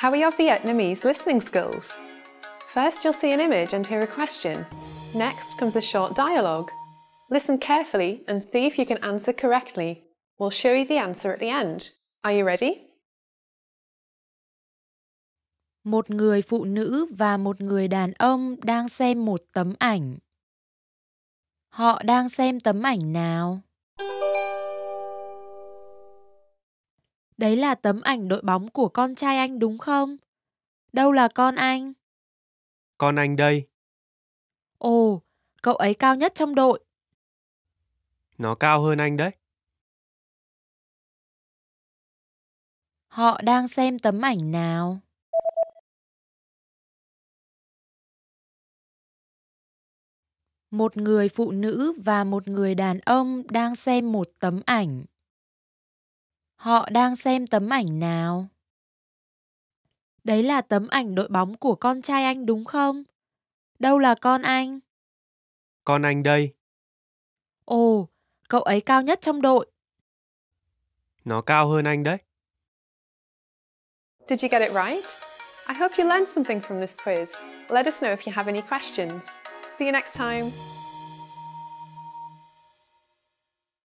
How are your Vietnamese listening skills? First, you'll see an image and hear a question. Next comes a short dialogue. Listen carefully and see if you can answer correctly. We'll show you the answer at the end. Are you ready? Một người phụ nữ và một người đàn ông đang xem một tấm ảnh. Họ đang xem tấm ảnh nào? Đấy là tấm ảnh đội bóng của con trai anh đúng không? Đâu là con anh? Con anh đây. Ồ, cậu ấy cao nhất trong đội. Nó cao hơn anh đấy. Họ đang xem tấm ảnh nào? Một người phụ nữ và một người đàn ông đang xem một tấm ảnh. Họ đang xem tấm ảnh nào? Đấy là tấm ảnh đội bóng của con trai anh đúng không? Đâu là con anh? Con anh đây. Ồ, cậu ấy cao nhất trong đội. Nó cao hơn anh đấy. Did you get it right? I hope you learned something from this quiz. Let us know if you have any questions. See you next time.